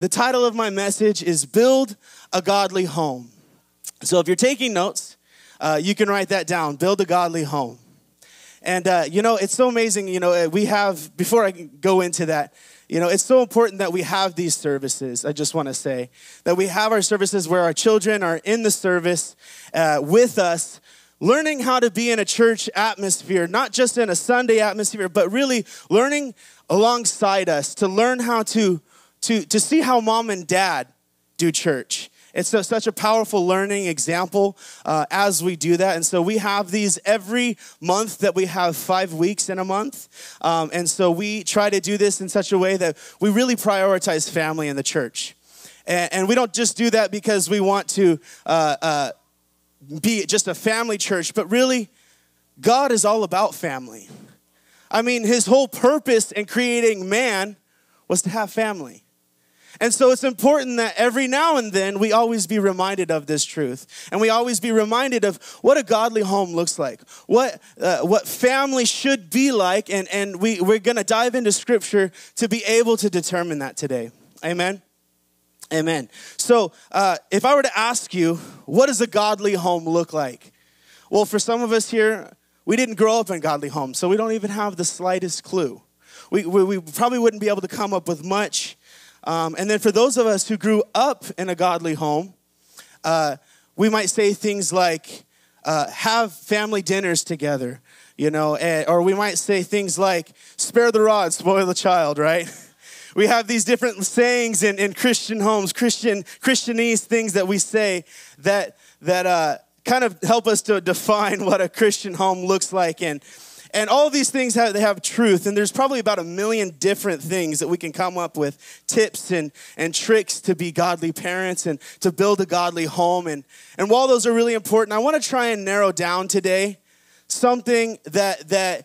The title of my message is Build a Godly Home. So if you're taking notes, you can write that down, build a godly home. And, it's so amazing, we have, before I go into that, it's so important that we have these services. I just want to say that we have our services where our children are in the service with us, learning how to be in a church atmosphere, not just in a Sunday atmosphere, but really learning alongside us to learn how to see how mom and dad do church. It's such a powerful learning example as we do that. And so we have these every month that we have 5 weeks in a month. And so we try to do this in such a way that we really prioritize family in the church. And we don't just do that because we want to be just a family church, but really God is all about family. I mean, his whole purpose in creating man was to have family. And so it's important that every now and then we always be reminded of this truth. And we always be reminded of what a godly home looks like, what family should be like. And we're going to dive into scripture to be able to determine that today. Amen? Amen. So if I were to ask you, what does a godly home look like? Well, for some of us here, we didn't grow up in godly homes, so we don't even have the slightest clue. We probably wouldn't be able to come up with much. And then for those of us who grew up in a godly home, we might say things like, have family dinners together, or we might say things like, spare the rod, spoil the child, right? We have these different sayings in Christian homes, Christianese things that we say that kind of help us to define what a Christian home looks like. And all these things, they have truth. And there's probably about a million different things that we can come up with, tips and tricks to be godly parents and to build a godly home. And while those are really important, I want to try and narrow down today something that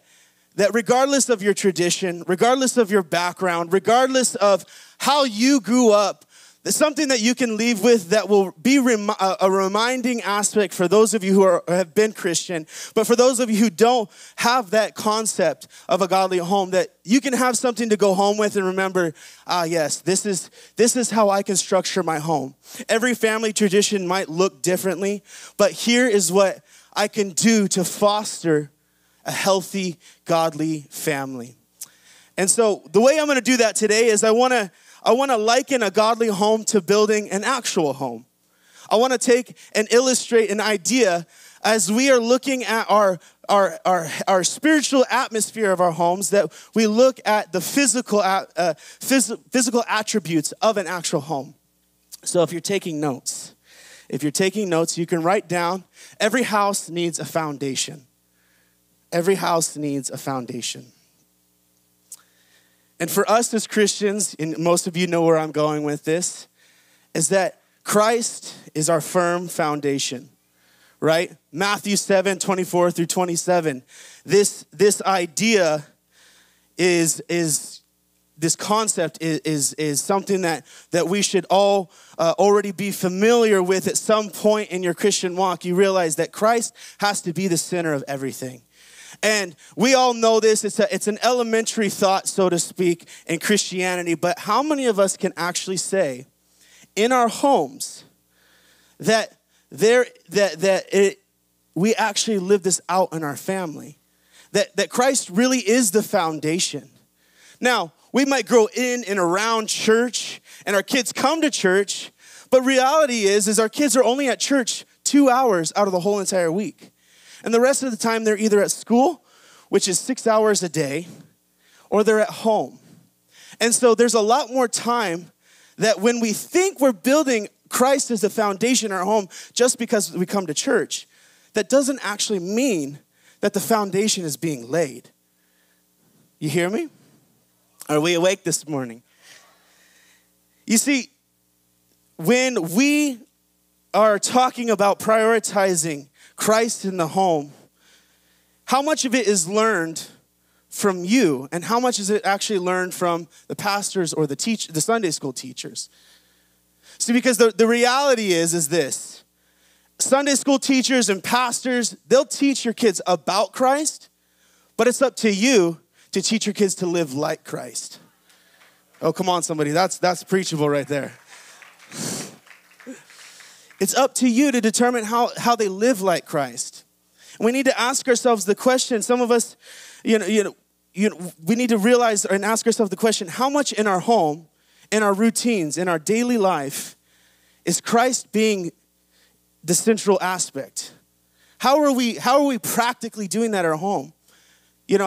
regardless of your tradition, regardless of your background, regardless of how you grew up, there's something that you can leave with that will be a reminding aspect for those of you who have been Christian. But for those of you who don't have that concept of a godly home, that you can have something to go home with and remember, yes, this is how I can structure my home. Every family tradition might look differently, but here is what I can do to foster a healthy, godly family. And so the way I'm going to do that today is I want to liken a godly home to building an actual home. I want to take and illustrate an idea as we are looking at our spiritual atmosphere of our homes, that we look at the physical attributes of an actual home. So if you're taking notes, you can write down, every house needs a foundation. Every house needs a foundation. And for us as Christians, and most of you know where I'm going with this, is that Christ is our firm foundation, right? Matthew 7:24 through 27. This idea is this concept is something that we should all already be familiar with at some point in your Christian walk. You realize that Christ has to be the center of everything. And we all know this, it's an elementary thought, so to speak, in Christianity, but how many of us can actually say in our homes that we actually live this out in our family, that Christ really is the foundation? Now, we might grow in and around church, and our kids come to church, but reality is our kids are only at church 2 hours out of the whole entire week. And the rest of the time, they're either at school, which is 6 hours a day, or they're at home. And so there's a lot more time that when we think we're building Christ as the foundation in our home just because we come to church, that doesn't actually mean that the foundation is being laid. You hear me? Are we awake this morning? You see, when we are talking about prioritizing Christ in the home, how much of it is learned from you, and how much is it actually learned from the pastors or the Sunday school teachers? See, because the reality is this. Sunday school teachers and pastors, they'll teach your kids about Christ, but it's up to you to teach your kids to live like Christ. Oh, come on, somebody. That's preachable right there. It's up to you to determine how they live like Christ. We need to ask ourselves the question. Some of us, we need to realize and ask ourselves the question, how much in our home, in our routines, in our daily life, is Christ being the central aspect? How are we practically doing that at our home?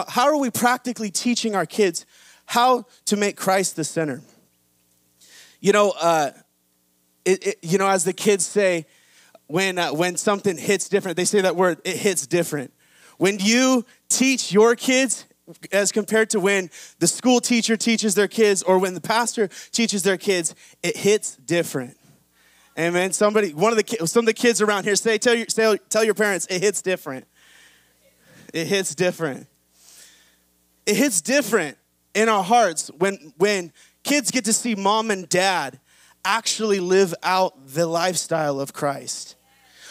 How are we practically teaching our kids how to make Christ the center? As the kids say, when something hits different, they say that word, it hits different. When you teach your kids as compared to when the school teacher teaches their kids or when the pastor teaches their kids, it hits different. Amen. Some of the kids around here say, tell your parents, it hits different. It hits different. It hits different in our hearts when kids get to see mom and dad actually live out the lifestyle of Christ.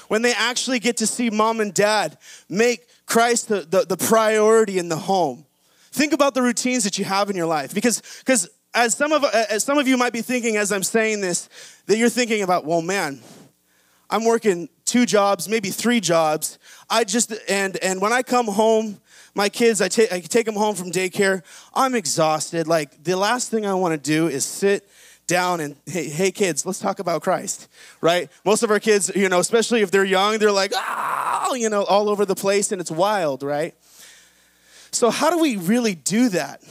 When they actually get to see mom and dad make Christ the priority in the home. Think about the routines that you have in your life. Because as some of you might be thinking as I'm saying this, that you're thinking about, well, man, I'm working 2 jobs, maybe 3 jobs. And when I come home, my kids, I take them home from daycare. I'm exhausted. Like, the last thing I want to do is sit down and, hey kids, let's talk about Christ, right? Most of our kids, especially if they're young, they're like, all over the place, and it's wild, right? So how do we really do that?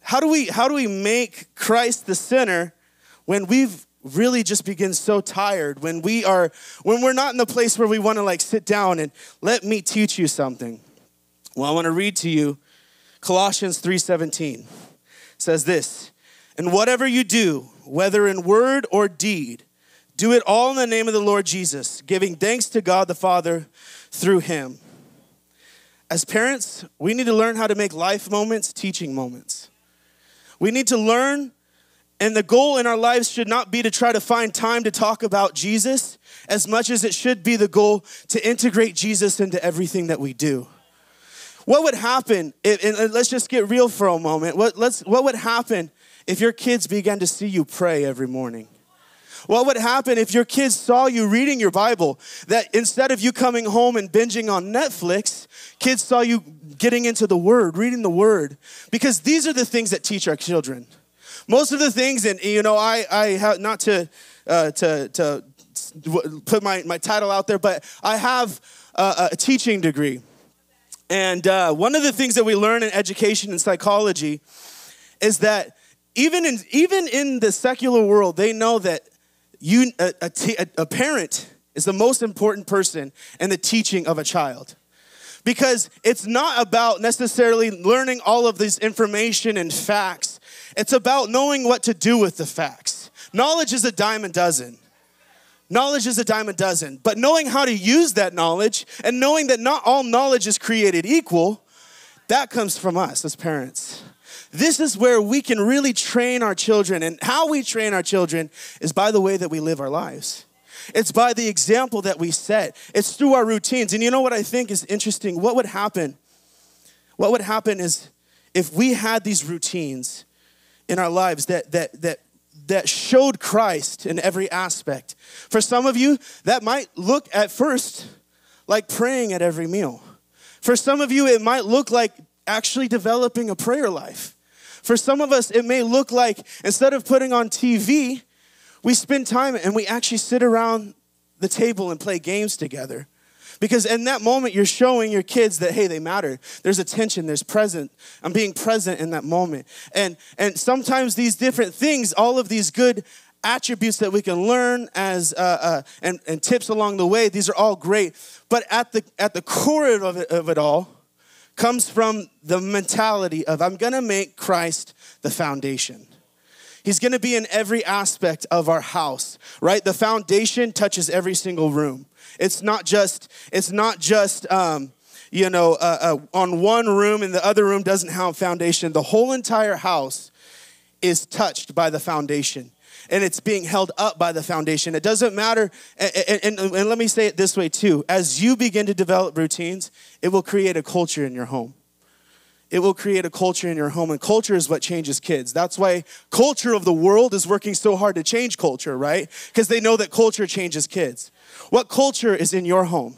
How do we make Christ the center when we've really just begin so tired, when we're not in the place where we want to like sit down and let me teach you something? Well, I want to read to you Colossians 3:17. It says this, and whatever you do, whether in word or deed, do it all in the name of the Lord Jesus, giving thanks to God the Father through him. As parents, we need to learn how to make life moments teaching moments. We need to learn, and the goal in our lives should not be to try to find time to talk about Jesus as much as it should be the goal to integrate Jesus into everything that we do. What would happen, and let's just get real for a moment, what would happen if your kids began to see you pray every morning? What would happen if your kids saw you reading your Bible, that instead of you coming home and binging on Netflix, kids saw you getting into the Word, reading the Word? Because these are the things that teach our children. Most of the things, and I have not to put my title out there, but I have a teaching degree. And one of the things that we learn in education and psychology is that even in the secular world, they know that a parent is the most important person in the teaching of a child. Because it's not about necessarily learning all of this information and facts. It's about knowing what to do with the facts. Knowledge is a dime a dozen. Knowledge is a dime a dozen. But knowing how to use that knowledge and knowing that not all knowledge is created equal, that comes from us as parents. This is where we can really train our children, and how we train our children is by the way that we live our lives. It's by the example that we set. It's through our routines. And you know what I think is interesting? What would happen? What would happen is if we had these routines in our lives that showed Christ in every aspect. For some of you, that might look at first like praying at every meal. For some of you, it might look like actually developing a prayer life. For some of us, it may look like instead of putting on TV, we spend time and we actually sit around the table and play games together. Because in that moment, you're showing your kids that, hey, they matter. There's attention, there's present. I'm being present in that moment. And sometimes these different things, all of these good attributes that we can learn as and tips along the way, these are all great. But at the core of it all comes from the mentality of, I'm going to make Christ the foundation. He's going to be in every aspect of our house, right? The foundation touches every single room. It's not just on one room and the other room doesn't have foundation. The whole entire house is touched by the foundation, and it's being held up by the foundation. It doesn't matter, and let me say it this way too. As you begin to develop routines, it will create a culture in your home. it will create a culture in your home, and culture is what changes kids. That's why culture of the world is working so hard to change culture, right? Because they know that culture changes kids. What culture is in your home?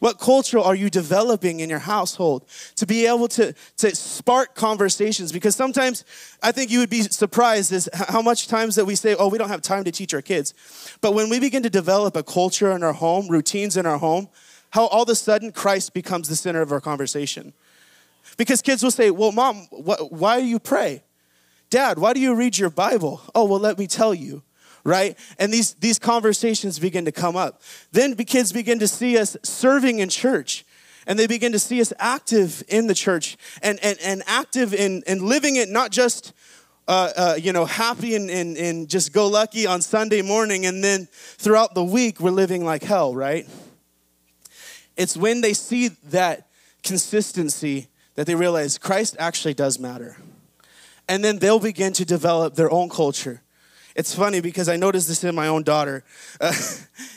What culture are you developing in your household to be able to spark conversations? Because sometimes I think you would be surprised is how much times that we say, oh, we don't have time to teach our kids. But when we begin to develop a culture in our home, routines in our home, how all of a sudden Christ becomes the center of our conversation. Because kids will say, well, Mom, why do you pray? Dad, why do you read your Bible? Oh, well, let me tell you. Right? And these conversations begin to come up. Then the kids begin to see us serving in church, and they begin to see us active in the church and active in living it, not just happy and just go lucky on Sunday morning, and then throughout the week we're living like hell, right? It's when they see that consistency that they realize Christ actually does matter. And then they'll begin to develop their own culture. It's funny because I noticed this in my own daughter.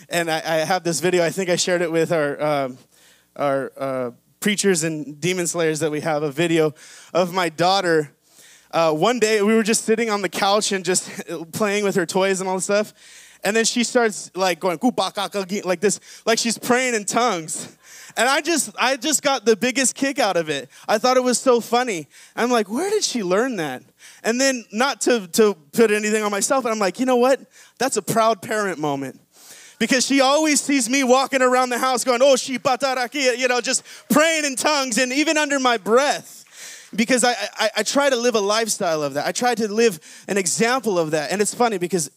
And I have this video. I think I shared it with our preachers and demon slayers that we have, a video of my daughter. One day, we were just sitting on the couch and just playing with her toys and all this stuff. And then she starts like going, like this, like she's praying in tongues. And I just got the biggest kick out of it. I thought it was so funny. I'm like, where did she learn that? And then not to put anything on myself, but I'm like, you know what? That's a proud parent moment. Because she always sees me walking around the house going, oh, she bataraki, just praying in tongues and even under my breath. Because I try to live a lifestyle of that. I try to live an example of that. And it's funny because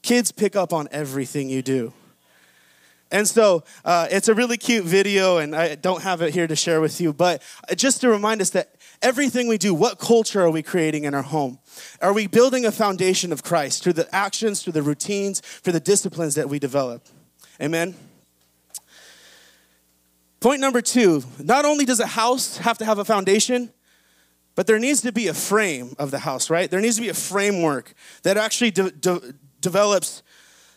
kids pick up on everything you do. And so it's a really cute video, and I don't have it here to share with you, but just to remind us that everything we do, what culture are we creating in our home? Are we building a foundation of Christ through the actions, through the routines, through the disciplines that we develop? Amen? Point number 2, not only does a house have to have a foundation, but there needs to be a frame of the house, right? There needs to be a framework that actually develops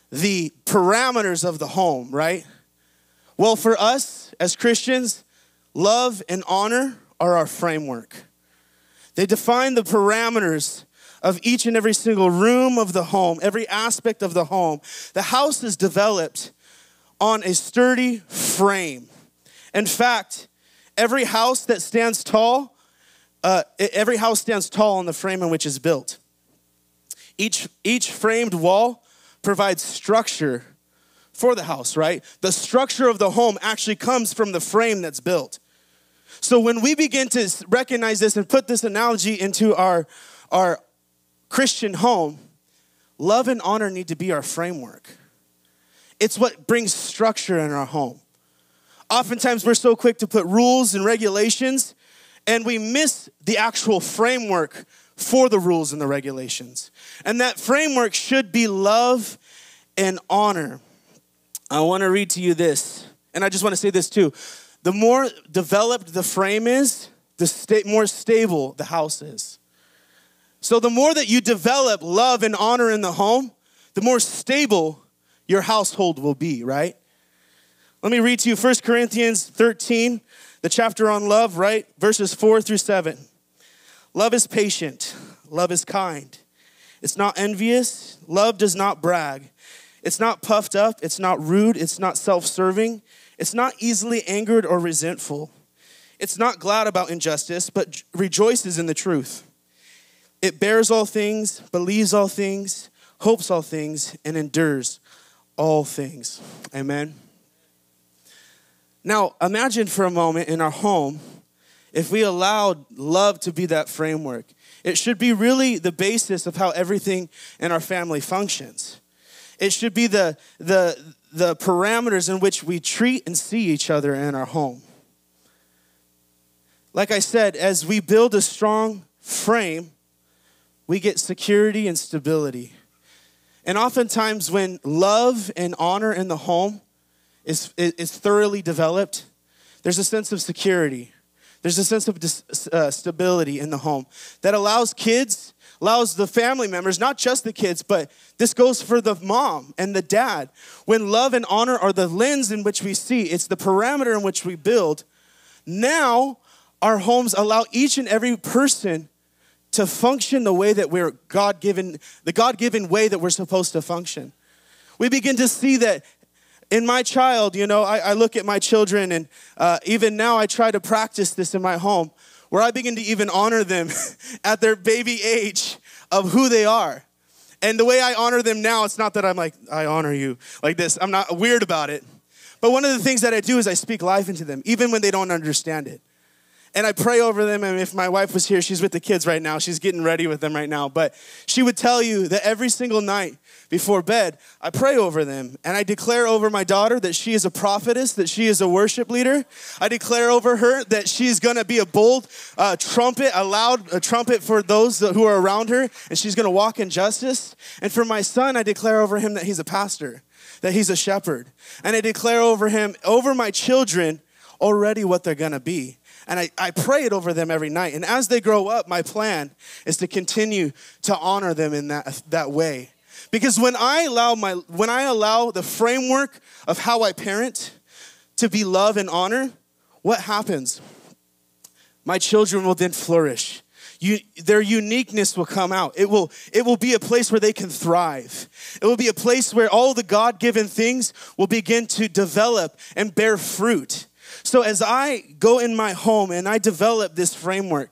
the parameters of the home, right? Well, for us as Christians, love and honor are our framework. They define the parameters of each and every single room of the home, every aspect of the home. The house is developed on a sturdy frame. In fact, every house stands tall on the frame in which it's built. Each framed wall provides structure for the house, right? The structure of the home actually comes from the frame that's built. So when we begin to recognize this and put this analogy into our Christian home, love and honor need to be our framework. It's what brings structure in our home. Oftentimes we're so quick to put rules and regulations, and we miss the actual framework for the rules and the regulations. And that framework should be love and honor. I want to read to you this, and I just want to say this too. The more developed the frame is, the more stable the house is. So the more that you develop love and honor in the home, the more stable your household will be, right? Let me read to you 1 Corinthians 13, the chapter on love, right? Verses 4 through 7. Love is patient. Love is kind. It's not envious. Love does not brag. It's not puffed up. It's not rude. It's not self-serving. It's not easily angered or resentful. It's not glad about injustice, but rejoices in the truth. It bears all things, believes all things, hopes all things, and endures all things. Amen. Now, imagine for a moment in our home, if we allowed love to be that framework. It should be really the basis of how everything in our family functions. It should be the parameters in which we treat and see each other in our home. Like I said, as we build a strong frame, we get security and stability. And oftentimes when love and honor in the home is thoroughly developed, there's a sense of security. There's a sense of stability in the home that allows kids, allows the family members, not just the kids, but this goes for the mom and the dad. When love and honor are the lens in which we see, it's the parameter in which we build, now Our homes allow each and every person to function the way that we're God-given, the God-given way that we're supposed to function. We begin to see that in my child. You know, I look at my children, and even now I try to practice this in my home, where I begin to even honor them at their baby age of who they are. And the way I honor them now, it's not that I'm like, I honor you like this. I'm not weird about it. But one of the things that I do is I speak life into them, even when they don't understand it. And I pray over them. And if my wife was here, she's with the kids right now. She's getting ready with them right now. But she would tell you that every single night before bed, I pray over them. And I declare over my daughter that she is a prophetess, that she is a worship leader. I declare over her that she's going to be a bold trumpet, a loud trumpet for those who are around her. And she's going to walk in justice. And for my son, I declare over him that he's a pastor, that he's a shepherd. And I declare over him, over my children, already what they're going to be. And I pray it over them every night. And as they grow up, my plan is to continue to honor them in that way. Because when I allow the framework of how I parent to be love and honor, what happens? My children will then flourish. Their uniqueness will come out. It will be a place where they can thrive. It will be a place where all the God-given things will begin to develop and bear fruit. So as I go in my home and I develop this framework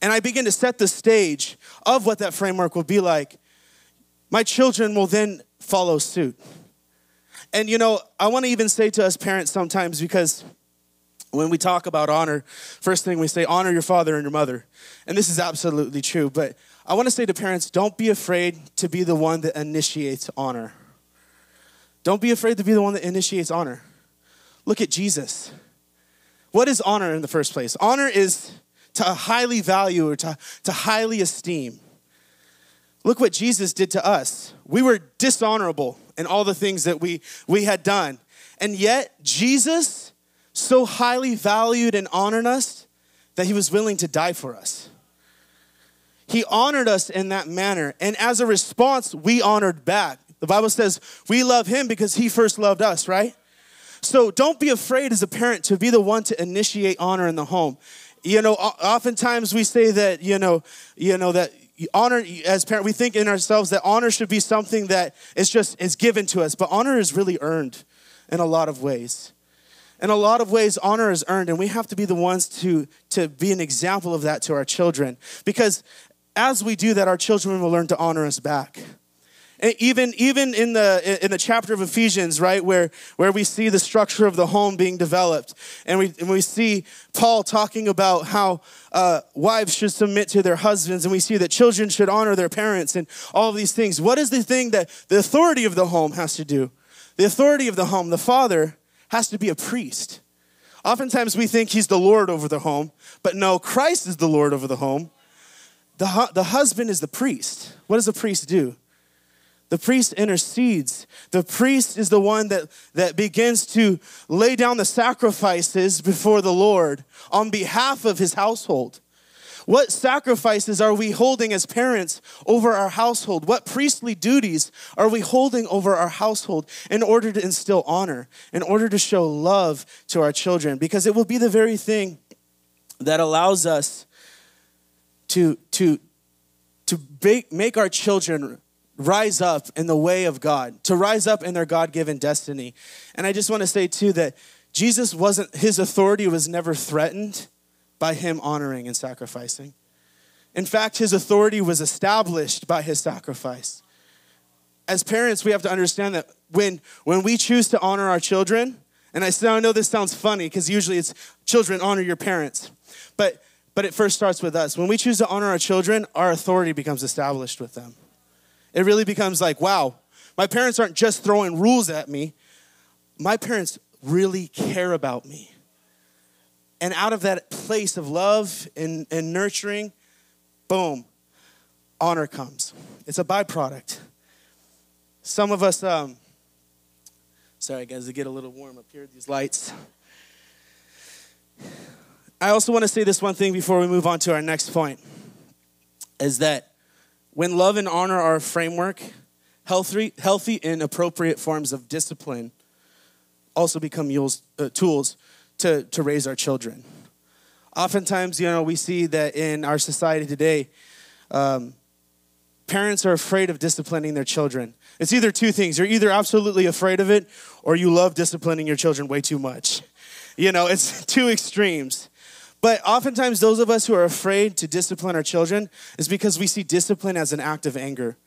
and I begin to set the stage of what that framework will be like, my children will then follow suit. And, you know, I want to even say to us parents sometimes, because when we talk about honor, first thing we say, honor your father and your mother. And this is absolutely true. But I want to say to parents, don't be afraid to be the one that initiates honor. Don't be afraid to be the one that initiates honor. Look at Jesus. What is honor in the first place? Honor is to highly value or to highly esteem. Look what Jesus did to us. We were dishonorable in all the things that we had done. And yet Jesus so highly valued and honored us that he was willing to die for us. He honored us in that manner. And as a response, we honored back. The Bible says we love him because he first loved us, right? So don't be afraid as a parent to be the one to initiate honor in the home. You know, oftentimes we say that, you know that honor as parent, we think in ourselves that honor should be something that is given to us. But honor is really earned in a lot of ways. In a lot of ways, honor is earned, and we have to be the ones to be an example of that to our children. Because as we do that, our children will learn to honor us back. And even in the chapter of Ephesians, right, where we see the structure of the home being developed, and we see Paul talking about how wives should submit to their husbands, and we see that children should honor their parents, and all of these things. What is the thing that the authority of the home has to do? The authority of the home, the father, has to be a priest. Oftentimes we think he's the Lord over the home, but no, Christ is the Lord over the home. The husband is the priest. What does the priest do? The priest intercedes. The priest is the one that begins to lay down the sacrifices before the Lord on behalf of his household. What sacrifices are we holding as parents over our household? What priestly duties are we holding over our household in order to instill honor, in order to show love to our children? Because it will be the very thing that allows us to make our children rise up in the way of God, to rise up in their God-given destiny. And I just want to say too that Jesus wasn't, his authority was never threatened by him honoring and sacrificing. In fact, his authority was established by his sacrifice. As parents, we have to understand that when we choose to honor our children, and I know this sounds funny because usually it's children honor your parents, but it first starts with us. When we choose to honor our children, our authority becomes established with them. It really becomes like, wow, my parents aren't just throwing rules at me. My parents really care about me. And out of that place of love and nurturing, boom, honor comes. It's a byproduct. Some of us, sorry guys, to get a little warm up here, these lights. I also want to say this one thing before we move on to our next point, is that when love and honor are a framework, healthy and appropriate forms of discipline also become tools to raise our children. Oftentimes, we see that in our society today, parents are afraid of disciplining their children. It's either two things. You're either absolutely afraid of it, or you love disciplining your children way too much. It's two extremes. But oftentimes, those of us who are afraid to discipline our children is because we see discipline as an act of anger.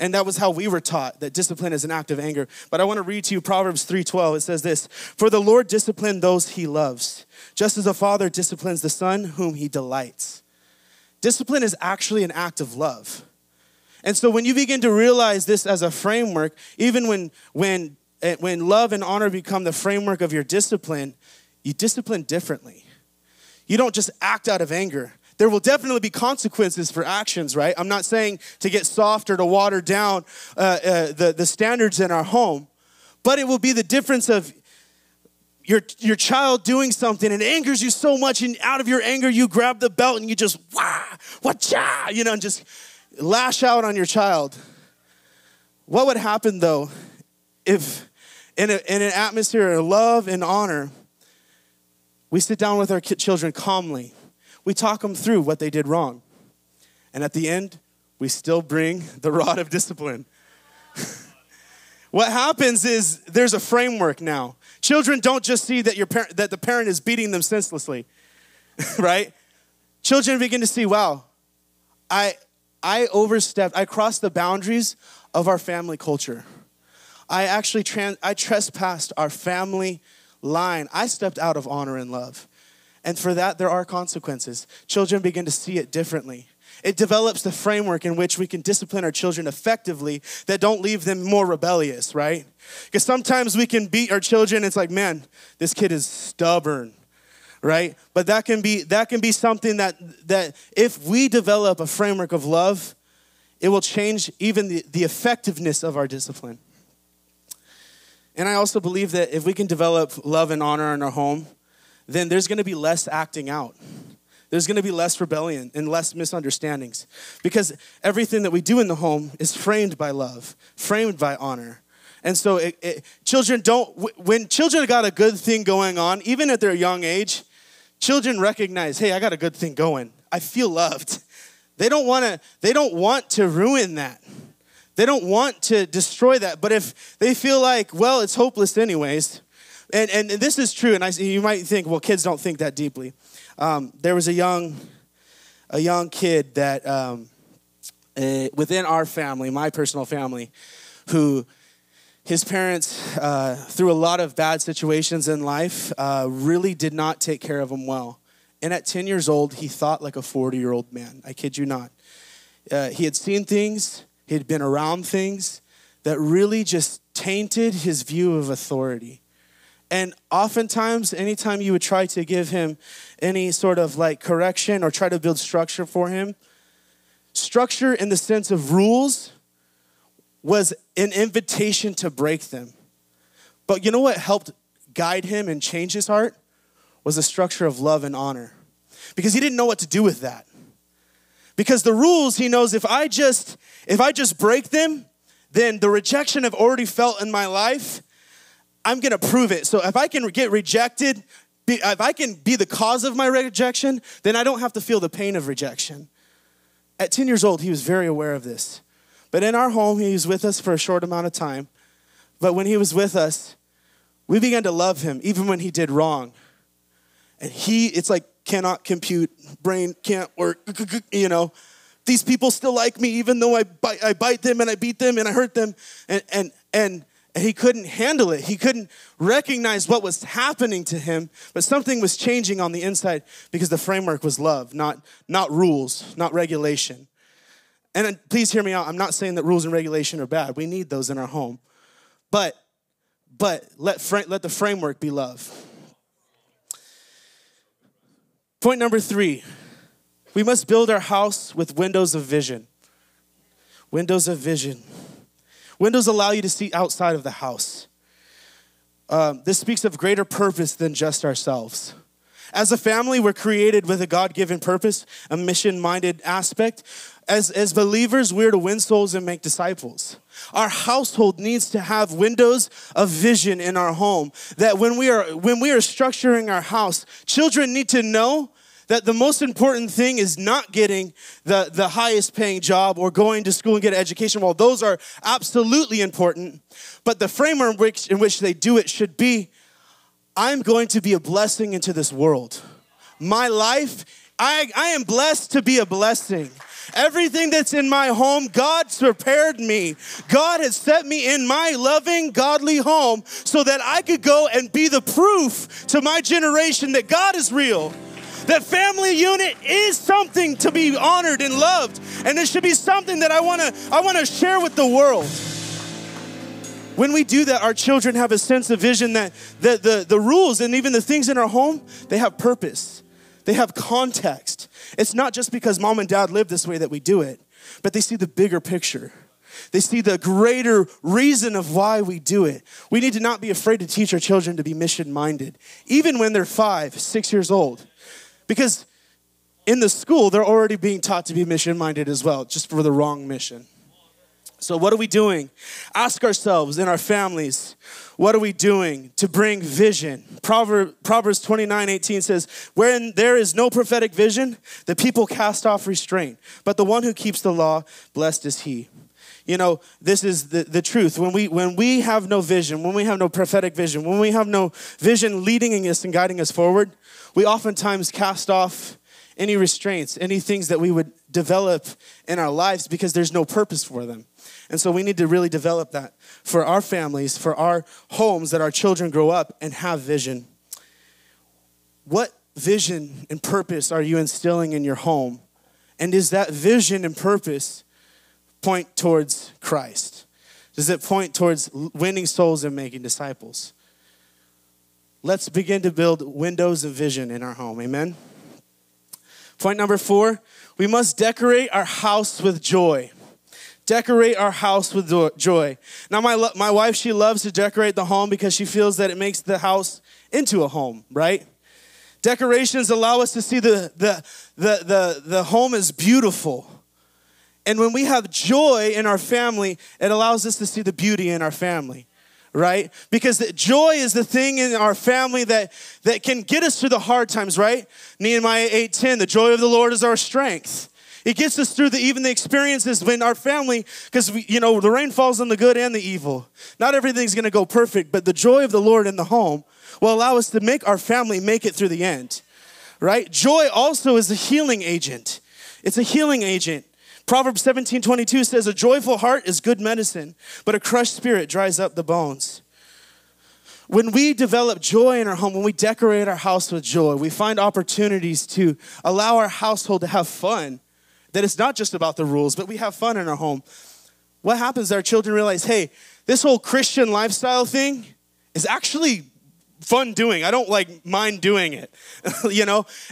And that was how we were taught, that discipline is an act of anger. But I want to read to you Proverbs 3:12. It says this, "For the Lord disciplined those he loves, just as a father disciplines the son whom he delights." Discipline is actually an act of love. And so when you begin to realize this as a framework, even when love and honor become the framework of your discipline, you discipline differently. You don't just act out of anger. There will definitely be consequences for actions, right? I'm not saying to get soft or to water down the standards in our home, but it will be the difference of your child doing something and it angers you so much, and out of your anger, you grab the belt and you just, wah, wacha, and just lash out on your child. What would happen, though, if in an atmosphere of love and honor, we sit down with our children calmly. We talk them through what they did wrong. And at the end, we still bring the rod of discipline. What happens is there's a framework now. Children don't just see that that the parent is beating them senselessly, right? Children begin to see, wow, I overstepped. I crossed the boundaries of our family culture. I actually trespassed our family line. I stepped out of honor and love. And for that, there are consequences. Children begin to see it differently. It develops the framework in which we can discipline our children effectively that don't leave them more rebellious, right? Because sometimes we can beat our children. It's like, man, this kid is stubborn, right? But that can be something that if we develop a framework of love, it will change even the effectiveness of our discipline. And I also believe that if we can develop love and honor in our home, then there's going to be less acting out. There's going to be less rebellion and less misunderstandings, because everything that we do in the home is framed by love, framed by honor. And so when children got a good thing going on, even at their young age, children recognize, hey, I got a good thing going. I feel loved. They don't want to ruin that. They don't want to destroy that. But if they feel like, well, it's hopeless anyways, and this is true, and you might think, well, kids don't think that deeply. There was a young kid that within our family, my personal family, who his parents, through a lot of bad situations in life, really did not take care of him well. And at 10 years old, he thought like a 40-year-old man. I kid you not. He had seen things. He had been around things that really just tainted his view of authority. And oftentimes, anytime you would try to give him any sort of correction or try to build structure for him, structure in the sense of rules was an invitation to break them. But you know what helped guide him and change his heart was a structure of love and honor, because he didn't know what to do with that. Because the rules, he knows, if I just break them, then the rejection I've already felt in my life, I'm going to prove it. So if I can get rejected, if I can be the cause of my rejection, then I don't have to feel the pain of rejection. At 10 years old, he was very aware of this. But in our home, he was with us for a short amount of time. But when he was with us, we began to love him, even when he did wrong. And it's like, cannot compute, brain can't work, These people still like me, even though I bite them and I beat them and I hurt them. And he couldn't handle it. He couldn't recognize what was happening to him, but something was changing on the inside because the framework was love, not rules, not regulation. And please hear me out. I'm not saying that rules and regulation are bad. We need those in our home. But let the framework be love. Point number 3, we must build our house with windows of vision. Windows of vision. Windows allow you to see outside of the house. This speaks of greater purpose than just ourselves. As a family, we're created with a God-given purpose, a mission-minded aspect. As believers, we're to win souls and make disciples. Our household needs to have windows of vision in our home, that when we are structuring our house, children need to know that the most important thing is not getting the highest paying job or going to school and get an education. While those are absolutely important, but the framework in which they do it should be, I'm going to be a blessing into this world. My life, I am blessed to be a blessing. Everything that's in my home, God's prepared me. God has set me in my loving, godly home so that I could go and be the proof to my generation that God is real. That family unit is something to be honored and loved. And it should be something that I wanna share with the world. When we do that, our children have a sense of vision that the rules and even the things in our home, they have purpose. They have context. It's not just because mom and dad live this way that we do it, but they see the bigger picture. They see the greater reason of why we do it. We need to not be afraid to teach our children to be mission-minded, even when they're 5, 6 years old, because in the school, they're already being taught to be mission-minded as well, just for the wrong mission. So what are we doing? Ask ourselves and our families, what are we doing to bring vision? Proverbs 29:18 says, "Wherein there is no prophetic vision, the people cast off restraint. But the one who keeps the law, blessed is he." You know, this is the truth. When we have no vision, when we have no prophetic vision, when we have no vision leading us and guiding us forward, we oftentimes cast off any restraints, any things that we would develop in our lives because there's no purpose for them. And so we need to really develop that for our families, for our homes, that our children grow up and have vision. What vision and purpose are you instilling in your home? And does that vision and purpose point towards Christ? Does it point towards winning souls and making disciples? Let's begin to build windows of vision in our home, amen? Point number 4, we must decorate our house with joy. Decorate our house with joy. Now, my wife, she loves to decorate the home because she feels that it makes the house into a home, right? Decorations allow us to see the home is beautiful. And when we have joy in our family, it allows us to see the beauty in our family, right? Because the joy is the thing in our family that can get us through the hard times, right? Nehemiah 8:10, the joy of the Lord is our strength. It gets us through the experiences when our family, because the rain falls on the good and the evil. Not everything's going to go perfect, but the joy of the Lord in the home will allow us to make our family make it through the end, right? Joy also is a healing agent. It's a healing agent. Proverbs 17:22 says, "A joyful heart is good medicine, but a crushed spirit dries up the bones." When we develop joy in our home, when we decorate our house with joy, we find opportunities to allow our household to have fun. That it's not just about the rules, but we have fun in our home. What happens? Our children realize, hey, this whole Christian lifestyle thing is actually fun doing. I don't mind doing it,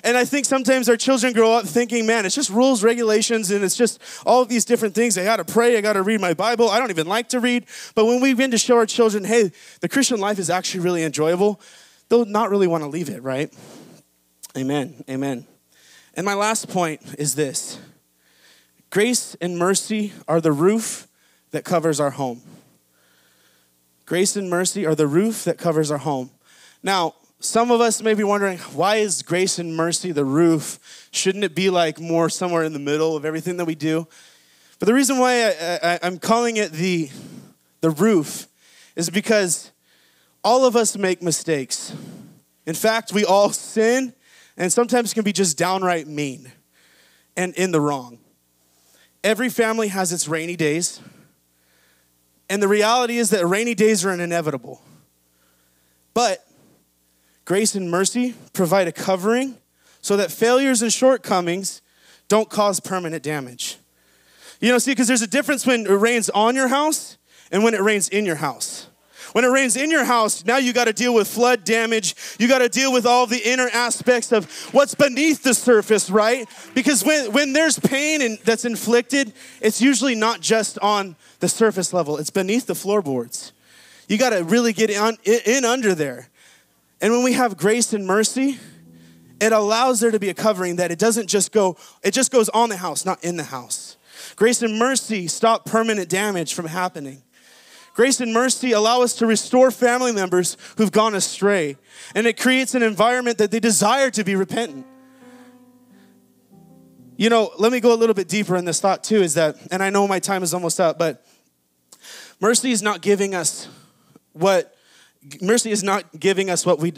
And I think sometimes our children grow up thinking, man, it's just rules, regulations, and it's just all of these different things. I got to pray. I got to read my Bible. I don't even like to read. But when we begin to show our children, hey, the Christian life is actually really enjoyable, they'll not really want to leave it, right? Amen. Amen. And my last point is this. Grace and mercy are the roof that covers our home. Grace and mercy are the roof that covers our home. Now, some of us may be wondering, why is grace and mercy the roof? Shouldn't it be more somewhere in the middle of everything that we do? But the reason why I'm calling it the roof is because all of us make mistakes. In fact, we all sin and sometimes can be just downright mean and in the wrong. Every family has its rainy days. And the reality is that rainy days are inevitable. But grace and mercy provide a covering so that failures and shortcomings don't cause permanent damage. Because there's a difference when it rains on your house and when it rains in your house. When it rains in your house, now you got to deal with flood damage. You got to deal with all the inner aspects of what's beneath the surface, right? Because when there's pain that's inflicted, it's usually not just on the surface level. It's beneath the floorboards. You got to really get in under there. And when we have grace and mercy, it allows there to be a covering that it just goes on the house, not in the house. Grace and mercy stop permanent damage from happening. Grace and mercy allow us to restore family members who've gone astray. And it creates an environment that they desire to be repentant. You know, let me go a little bit deeper in this thought too, is that, and I know my time is almost up, but mercy is not giving us what, mercy is not giving us Mercy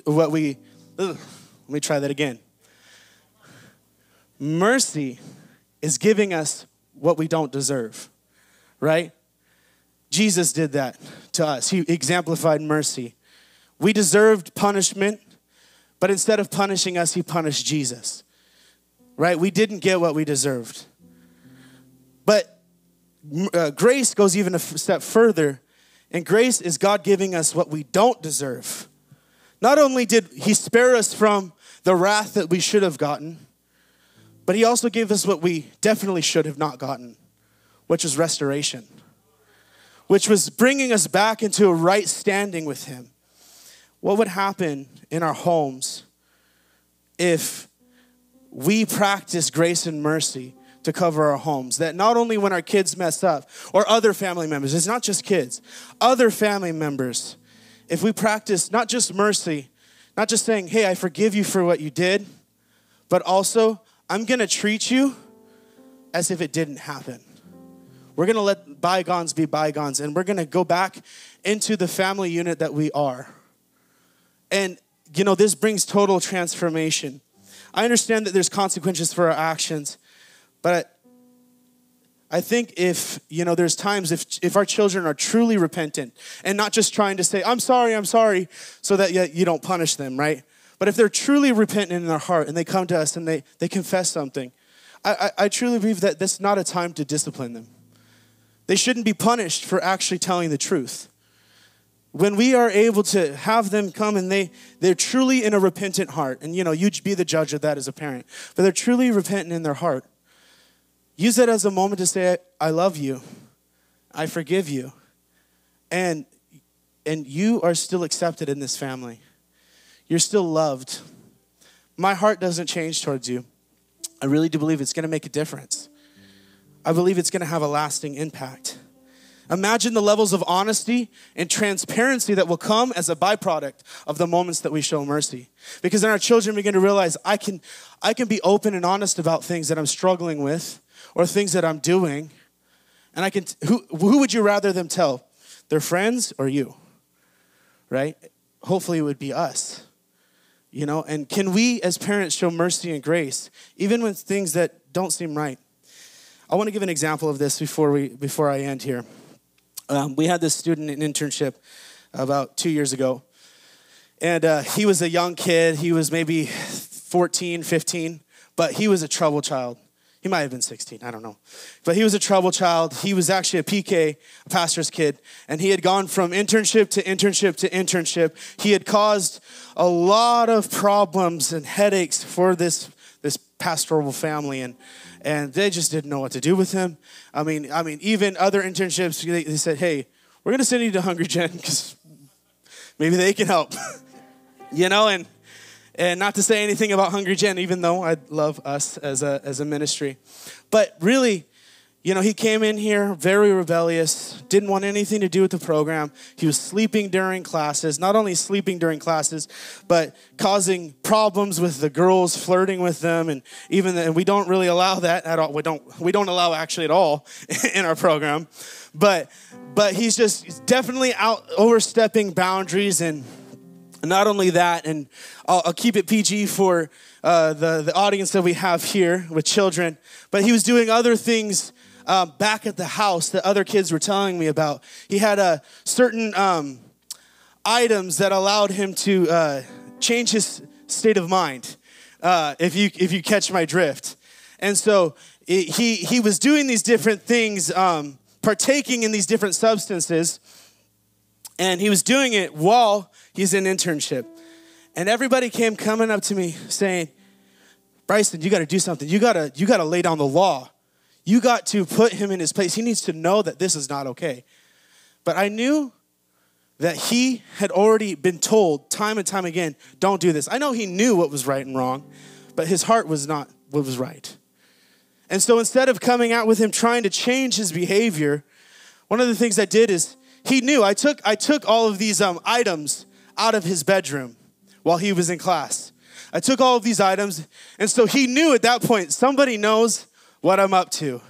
is giving us what we don't deserve, right? Jesus did that to us. He exemplified mercy. We deserved punishment, but instead of punishing us, he punished Jesus, right? We didn't get what we deserved. But grace goes even a step further, and grace is God giving us what we don't deserve. Not only did he spare us from the wrath that we should have gotten, but he also gave us what we definitely should have not gotten, which was restoration, which was bringing us back into a right standing with him. What would happen in our homes if we practice grace and mercy to cover our homes? That not only when our kids mess up, or other family members, it's not just kids, other family members, if we practice not just mercy, not just saying, hey, I forgive you for what you did, but also I'm going to treat you as if it didn't happen. We're going to let bygones be bygones, and we're going to go back into the family unit that we are. And, you know, this brings total transformation. I understand that there's consequences for our actions, but I think if, you know, there's times if our children are truly repentant and not just trying to say, I'm sorry, so that you don't punish them, right? But if they're truly repentant in their heart and they come to us and they confess something, I truly believe that that's not a time to discipline them. They shouldn't be punished for actually telling the truth. When we are able to have them come and they're truly in a repentant heart, and you know, you'd be the judge of that as a parent, but they're truly repentant in their heart. Use that as a moment to say, I love you, I forgive you, and you are still accepted in this family. You're still loved. My heart doesn't change towards you. I really do believe it's gonna make a difference. I believe it's gonna have a lasting impact. Imagine the levels of honesty and transparency that will come as a byproduct of the moments that we show mercy. Because then our children begin to realize, I can be open and honest about things that I'm struggling with or things that I'm doing. And I can, who would you rather them tell? Their friends or you, right? Hopefully it would be us, you know? And can we as parents show mercy and grace, even when things that don't seem right? I wanna give an example of this before I end here. We had this student in internship about 2 years ago, and he was a young kid. He was maybe 14, 15, but he was a trouble child. He might have been 16, I don't know. But he was a trouble child. He was actually a PK, a pastor's kid, and he had gone from internship to internship to internship. He had caused a lot of problems and headaches for this pastoral family, and they just didn't know what to do with him. I mean, even other internships, they said, hey, we're gonna send you to Hungry Gen because maybe they can help, you know? And not to say anything about Hungry Gen, even though I love us as a ministry. But really, you know, he came in here very rebellious, didn't want anything to do with the program. He was sleeping during classes, not only sleeping during classes, but causing problems with the girls, flirting with them, and and we don't really allow that at all. We don't allow actually at all in our program. But he's definitely overstepping boundaries. And not only that, and I'll keep it PG for the audience that we have here with children, but he was doing other things back at the house that other kids were telling me about. He had certain items that allowed him to change his state of mind, if you catch my drift. And so he was doing these different things, partaking in these different substances, and he was doing it while he's in internship. And everybody came coming up to me saying, Bryson, you got to do something. You got to lay down the law. You got to put him in his place. He needs to know that this is not okay. But I knew that he had already been told time and time again, don't do this. I know he knew what was right and wrong, but his heart was not what was right. And so instead of coming out with him trying to change his behavior, one of the things I did is he knew. I took all of these items out of his bedroom while he was in class. I took all of these items, and so he knew at that point, somebody knows what I'm up to.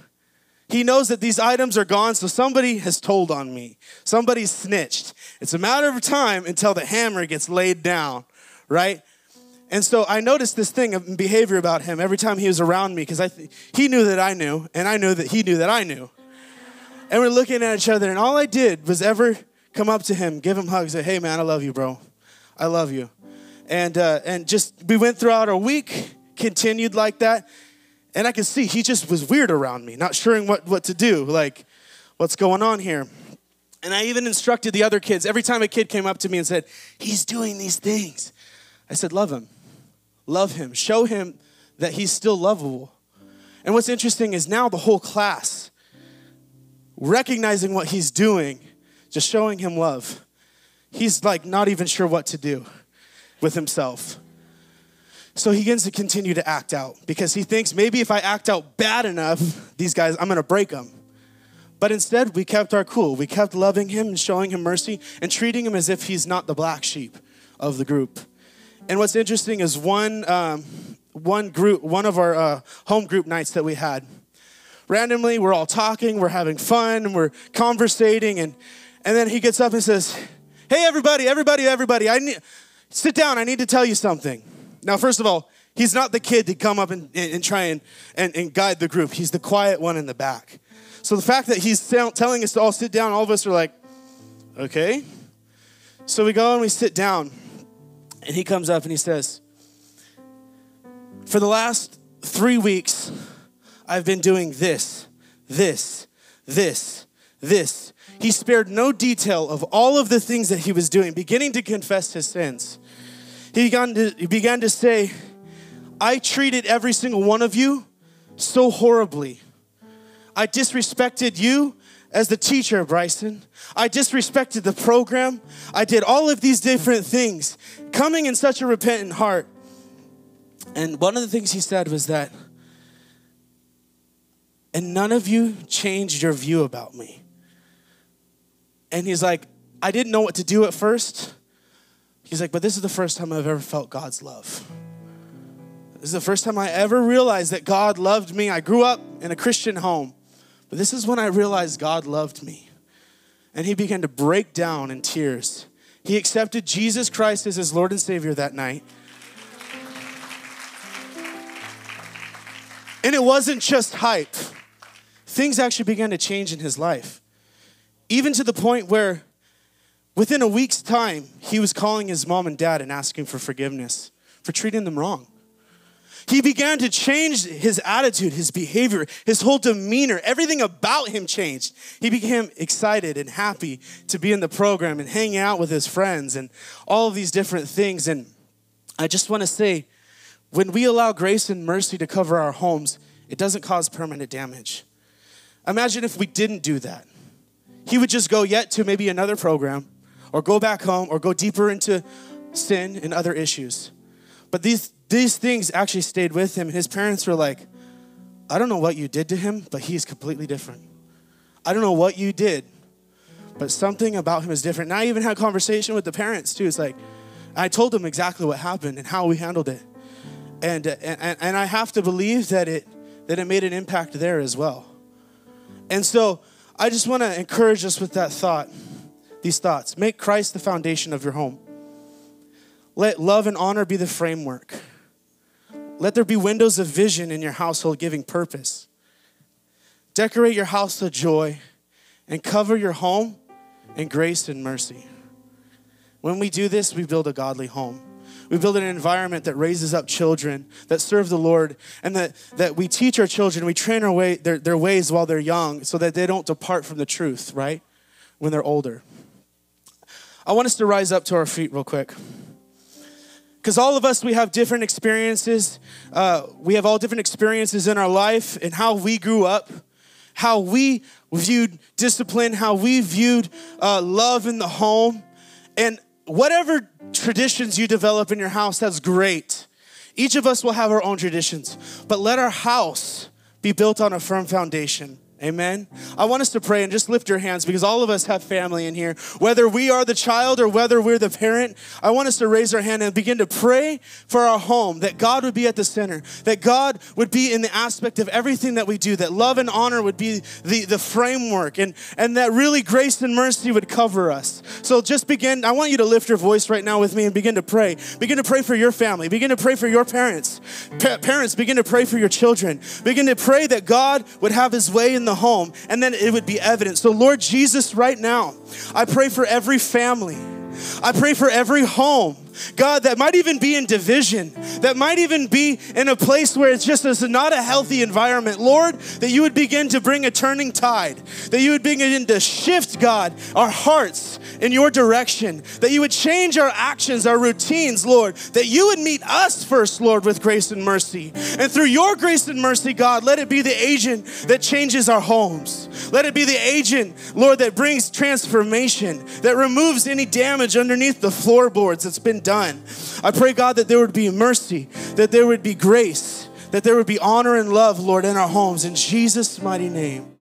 He knows that these items are gone, so somebody has told on me. Somebody snitched. It's a matter of time until the hammer gets laid down, right? And so I noticed this thing of behavior about him every time he was around me because he knew that I knew, and I knew that he knew that I knew. And we're looking at each other, and all I did was ever come up to him, give him hugs, say, hey, man, I love you, bro. I love you. And just we went throughout our week, continued like that. And I could see he just was weird around me, not sure what to do, like, what's going on here? And I even instructed the other kids. Every time a kid came up to me and said, he's doing these things, I said, love him. Love him. Show him that he's still lovable. And what's interesting is now the whole class, recognizing what he's doing, just showing him love. He's like not even sure what to do with himself. So he begins to continue to act out because he thinks maybe if I act out bad enough, these guys, I'm going to break them. But instead, we kept our cool. We kept loving him and showing him mercy and treating him as if he's not the black sheep of the group. And what's interesting is one of our home group nights that we had, randomly, we're all talking, we're having fun, and we're conversating, and then he gets up and says, hey, everybody, sit down, I need to tell you something. Now, first of all, he's not the kid to come up and try and guide the group. He's the quiet one in the back. So the fact that he's telling us to all sit down, all of us are like, okay. So we go and we sit down. And he comes up and he says, for the last 3 weeks, I've been doing this. He spared no detail of all of the things that he was doing, beginning to confess his sins. He began to say, I treated every single one of you so horribly. I disrespected you as the teacher, Bryson. I disrespected the program. I did all of these different things, coming in such a repentant heart. And one of the things he said was that, and none of you changed your view about me. And he's like, I didn't know what to do at first. He's like, but this is the first time I've ever felt God's love. This is the first time I ever realized that God loved me. I grew up in a Christian home, but this is when I realized God loved me. And he began to break down in tears. He accepted Jesus Christ as his Lord and Savior that night. And it wasn't just hype. Things actually began to change in his life. Even to the point where within a week's time, he was calling his mom and dad and asking for forgiveness for treating them wrong. He began to change his attitude, his behavior, his whole demeanor. Everything about him changed. He became excited and happy to be in the program and hanging out with his friends and all of these different things. And I just want to say, when we allow grace and mercy to cover our homes, it doesn't cause permanent damage. Imagine if we didn't do that. He would just go yet to maybe another program, or go back home, or go deeper into sin and other issues. But these things actually stayed with him. His parents were like, I don't know what you did to him, but he's completely different. I don't know what you did, but something about him is different. And I even had a conversation with the parents too. It's like, I told them exactly what happened and how we handled it. And I have to believe that it made an impact there as well. And so I just want to encourage us with that thought. These thoughts. Make Christ the foundation of your home. Let love and honor be the framework. Let there be windows of vision in your household giving purpose. Decorate your house with joy and cover your home in grace and mercy. When we do this, we build a godly home. We build an environment that raises up children, that serve the Lord, and that we teach our children, we train their ways while they're young so that they don't depart from the truth, right? When they're older. I want us to rise up to our feet real quick. Because all of us, we have different experiences. We have all different experiences in our life and how we grew up, how we viewed discipline, how we viewed love in the home. And whatever traditions you develop in your house, that's great. Each of us will have our own traditions. But let our house be built on a firm foundation. Amen. I want us to pray and just lift your hands because all of us have family in here. Whether we are the child or whether we're the parent, I want us to raise our hand and begin to pray for our home, that God would be at the center, that God would be in the aspect of everything that we do, that love and honor would be the framework, and that really grace and mercy would cover us. So just begin, I want you to lift your voice right now with me and begin to pray. Begin to pray for your family. Begin to pray for your parents. Parents, begin to pray for your children. Begin to pray that God would have his way in the home, and then it would be evident. So Lord Jesus, right now, I pray for every family. I pray for every home, God, that might even be in division, that might even be in a place where it's just not a healthy environment. Lord, that you would begin to bring a turning tide, that you would begin to shift, God, our hearts in your direction, that you would change our actions, our routines, Lord, that you would meet us first, Lord, with grace and mercy. And through your grace and mercy, God, let it be the agent that changes our homes. Let it be the agent, Lord, that brings transformation, that removes any damage underneath the floorboards that's been done. I pray, God, that there would be mercy, that there would be grace, that there would be honor and love, Lord, in our homes. In Jesus' mighty name.